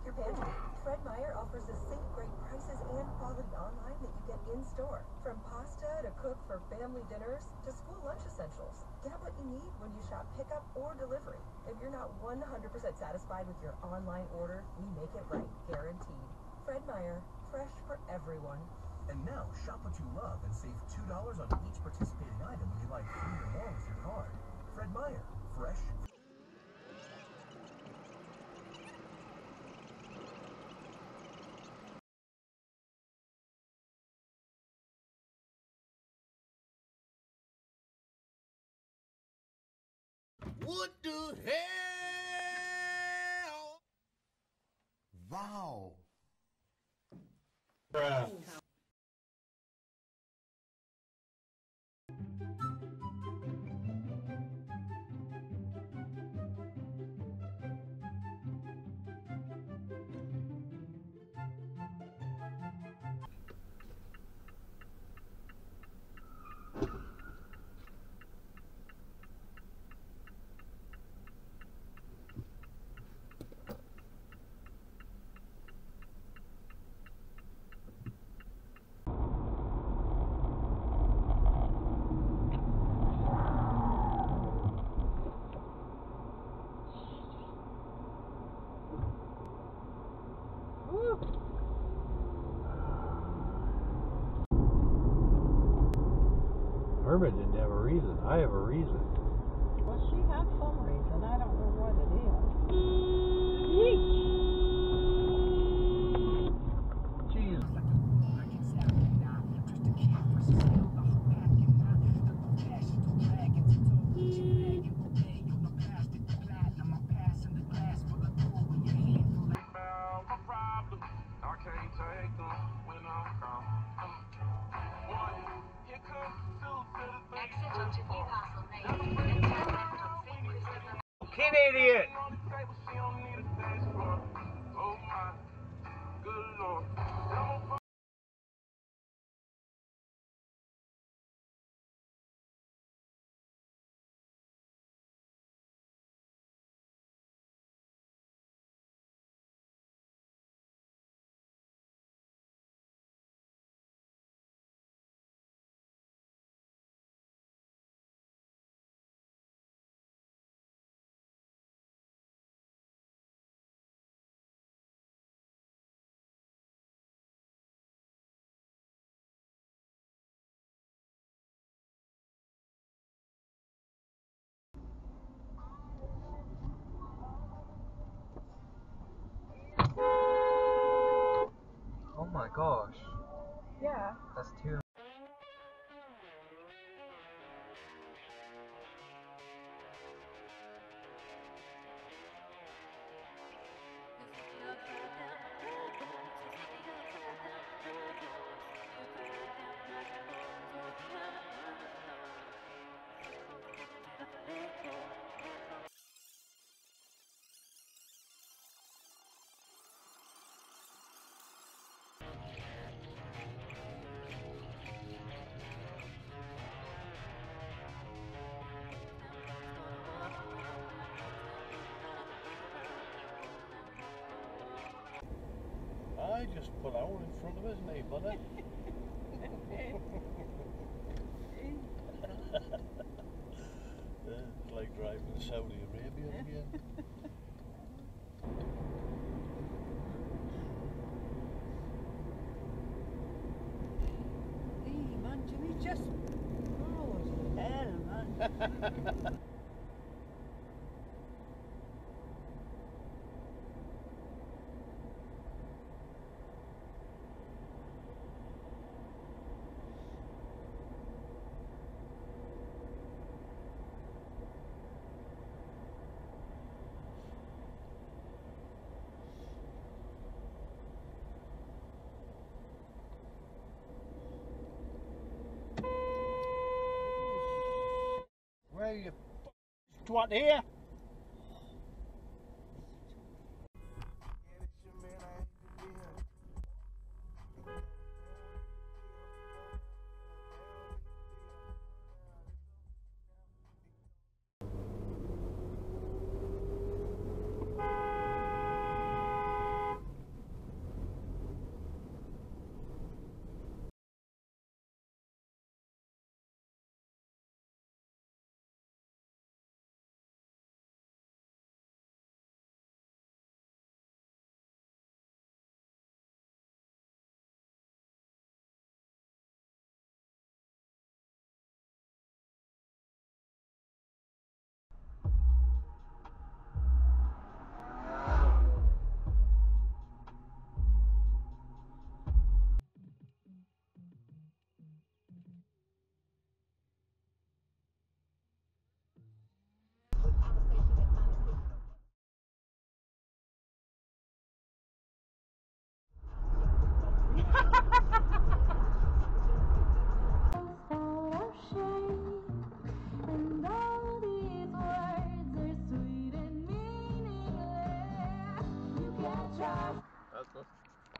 Dr. Banjo, Fred Meyer offers distinct great prices and quality online that you get in store. From pasta to cook for family dinners to school lunch essentials. Get what you need when you shop pickup or delivery. If you're not 100% satisfied with your online order, we make it right, guaranteed. Fred Meyer, fresh for everyone. And now, shop what you love and save $2 on each participating item when you like 3 or more with your card. Fred Meyer, fresh. What the hell? Wow. Bruh. Irma didn't have a reason. I have a reason. Well, she had some reason. I don't know what it is. Jesus. I can't take them when I'm gone. One hiccup. Kid idiot! Oh my good lord. Oh my gosh. Yeah. That's too. I just put out in front of us, and he put it. It's like driving to Saudi Arabia again. Hey man, Jimmy, just blows hell, man. You twat here.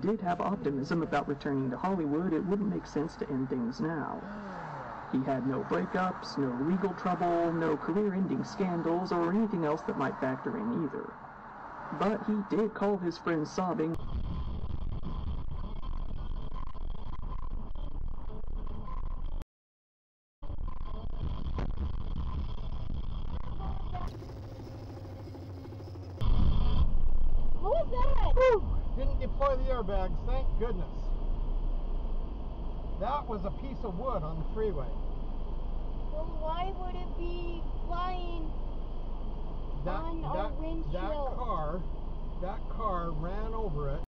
Did have optimism about returning to Hollywood, it wouldn't make sense to end things now. He had no breakups, no legal trouble, no career-ending scandals, or anything else that might factor in either. But he did call his friend sobbing. Didn't deploy the airbags, thank goodness. That was a piece of wood on the freeway. Well, why would it be flying on our windshield? That car ran over it.